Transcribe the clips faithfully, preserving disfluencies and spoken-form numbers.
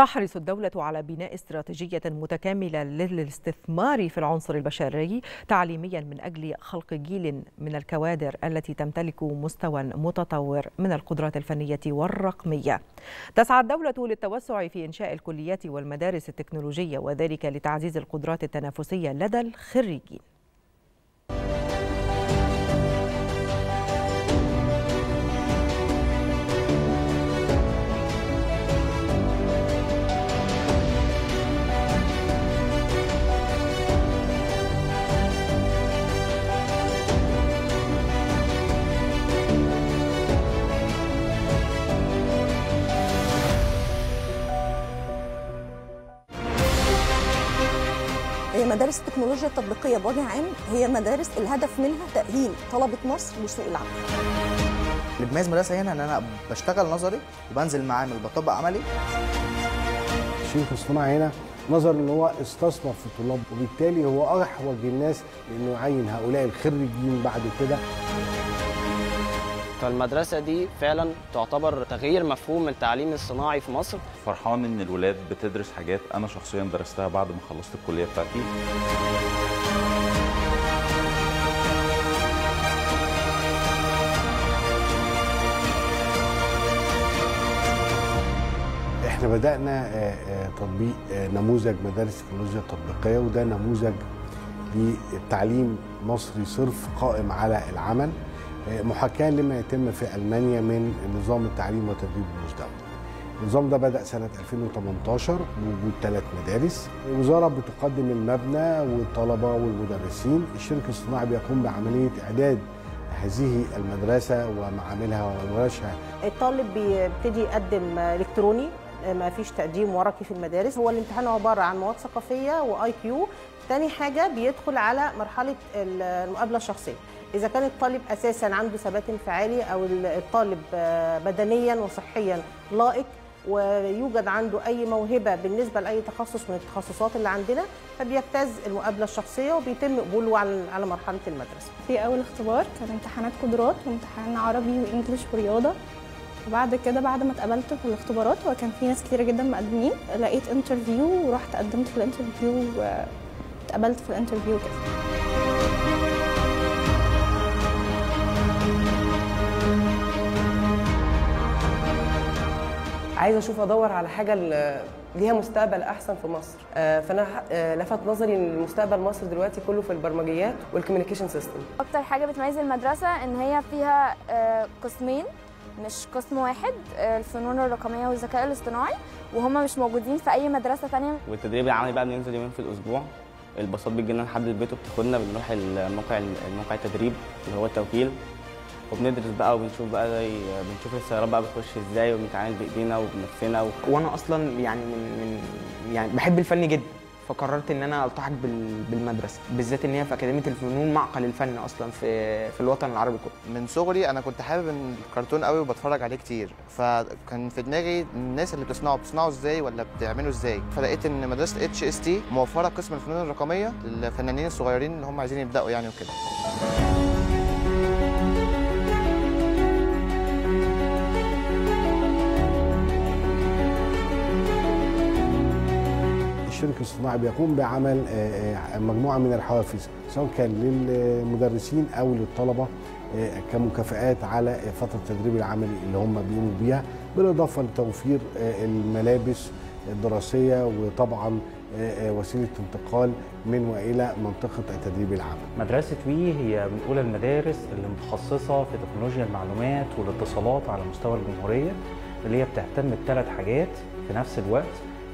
تحرص الدولة على بناء استراتيجية متكاملة للاستثمار في العنصر البشري تعليميا من أجل خلق جيل من الكوادر التي تمتلك مستوى متطور من القدرات الفنية والرقمية. تسعى الدولة للتوسع في إنشاء الكليات والمدارس التكنولوجية، وذلك لتعزيز القدرات التنافسية لدى الخريجين. مدارس التكنولوجيا التطبيقية بوجه عام هي مدارس الهدف منها تأهيل طلبة مصر لسوق العمل. اللي بيميز مدرسة هنا إن أنا بشتغل نظري وبنزل معامل بطبق عملي. الشيخ الصناعي هنا نظر إن هو استثمر في الطلاب، وبالتالي هو أحوج الناس لأنه يعين هؤلاء الخريجين بعد كده. فالمدرسة دي فعلا تعتبر تغيير مفهوم التعليم الصناعي في مصر. فرحان ان الولاد بتدرس حاجات انا شخصيا درستها بعد ما خلصت الكلية بتاعتي. احنا بدأنا تطبيق نموذج مدارس التكنولوجيا التطبيقية، وده نموذج للتعليم مصري صرف قائم على العمل، محاكاة لما يتم في ألمانيا من نظام التعليم وتدريب المزدوج. النظام ده بدأ سنة ألفين وثمانية عشر بوجود ثلاث مدارس، الوزارة بتقدم المبنى والطلبة والمدرسين، الشريك الصناعي بيقوم بعملية إعداد هذه المدرسة ومعاملها وورشها. الطالب بيبتدي يقدم إلكتروني، ما فيش تقديم ورقي في المدارس. هو الامتحان عبارة عن مواد ثقافية وآي كيو. تاني حاجة بيدخل على مرحلة المقابلة الشخصية، إذا كان الطالب أساساً عنده ثبات انفعالي أو الطالب بدنياً وصحياً لائق ويوجد عنده أي موهبة بالنسبة لأي تخصص من التخصصات اللي عندنا، فبيجتاز المقابلة الشخصية وبيتم قبوله على مرحلة المدرسة. في أول اختبار كان امتحانات قدرات وامتحان عربي وإنجليش ورياضة، وبعد كده بعد ما اتقبلت في الاختبارات وكان في ناس كتيرة جداً مقدمين، لقيت انترفيو ورحت قدمت في الانترفيو واتقبلت في الانترفيو كده. عايزه اشوف ادور على حاجه ليها مستقبل احسن في مصر، فانا لفت نظري ان مستقبل مصر دلوقتي كله في البرمجيات والكوميونيكيشن سيستم. اكتر حاجه بتميز المدرسه ان هي فيها قسمين مش قسم واحد، الفنون الرقميه والذكاء الاصطناعي، وهم مش موجودين في اي مدرسه ثانيه. والتدريب العملي بقى بننزل يومين في الاسبوع، الباصات بتجيلنا لحد البيت وبتاخدنا، بنروح الموقع الموقع التدريب اللي هو التوكيل، وبندرس بقى وبنشوف بقى زي بنشوف السيارات بقى بتخش ازاي وبنتعامل بايدينا وبنفسنا و... وانا اصلا يعني من من يعني بحب الفن جدا، فقررت ان انا التحق بال... بالمدرسه، بالذات ان هي في اكاديميه الفنون معقل الفن اصلا في في الوطن العربي كله. من صغري انا كنت حابب الكرتون قوي وبتفرج عليه كتير، فكان في دماغي الناس اللي بتصنعه بتصنعه ازاي ولا بتعمله ازاي، فلقيت ان مدرسه اتش اس تي موفره قسم الفنون الرقميه للفنانين الصغيرين اللي هم عايزين يبداوا يعني وكده. الشريك الصناعي بيقوم بعمل مجموعة من الحوافز سواء كان للمدرسين أو للطلبة كمكافآت على فترة التدريب العملي اللي هم بيقوموا بيها، بالإضافة لتوفير الملابس الدراسية وطبعا وسيلة انتقال من وإلى منطقة التدريب العملي. مدرسة وي هي من أولى المدارس اللي متخصصة في تكنولوجيا المعلومات والاتصالات على مستوى الجمهورية، اللي هي بتهتم بثلاث حاجات في نفس الوقت،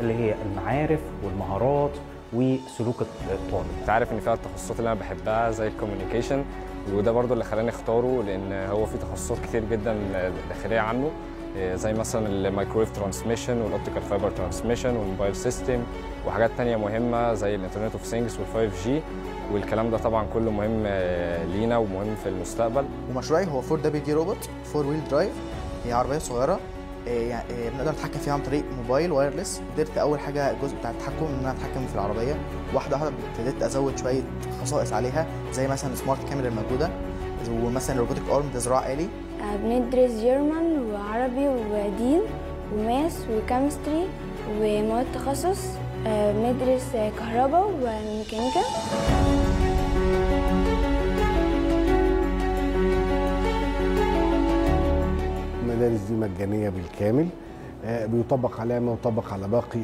اللي هي المعارف والمهارات وسلوك الطالب. انت عارف ان فيها التخصصات اللي انا بحبها زي الكوميونيكيشن، وده برضو اللي خلاني اختاره لان هو في تخصصات كتير جدا داخليه عنه، زي مثلا المايكرويف ترانسميشن والاوبتيكال فايبر ترانسميشن والموبايل سيستم وحاجات تانية مهمه زي الانترنت اوف ثينجز والفايف جي، والكلام ده طبعا كله مهم لينا ومهم في المستقبل. ومشروعي هو فور دبليو دي روبوت فور ويل درايف، هي عربيه صغيره يعني بنقدر نتحكم فيها عن طريق موبايل وايرلس. قدرت اول حاجه الجزء بتاع التحكم ان انا اتحكم في العربيه واحده واحده، ابتديت ازود شويه خصائص عليها زي مثلا سمارت كاميرا الموجوده، ومثلا روبوتيك ارم ده زراعه آلي. بندرس جيرمان وعربي ودين وماس وكيمستري ومواد تخصص بندرس كهرباء وميكانيكا. المدارس دي مجانية بالكامل، بيطبق عليها ما يطبق على باقي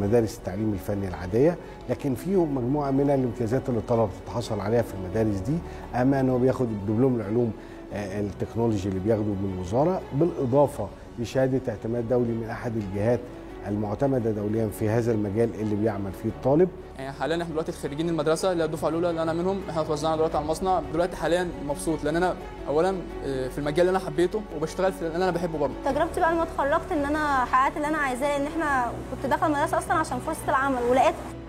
مدارس التعليم الفني العادية، لكن فيهم مجموعة من الامتيازات اللي الطلبة بتتحصل عليها في المدارس دي، أما أنه بياخد دبلوم العلوم التكنولوجي اللي بياخده من الوزارة، بالإضافة لشهادة اعتماد دولي من أحد الجهات المعتمدة دوليا في هذا المجال اللي بيعمل فيه الطالب. حاليا احنا دلوقتي خريجين المدرسة اللي الدفعة الأولى اللي أنا منهم، احنا اتوزعنا دلوقتي على المصنع دلوقتي حاليا. مبسوط لأن أنا أولا في المجال اللي أنا حبيته وبشتغل في اللي أنا بحبه برضه. تجربتي بقى لما اتخرجت إن أنا حققت اللي أنا عايزاه، إن احنا كنت داخلة المدرسة أصلا عشان فرصة العمل ولقيتها.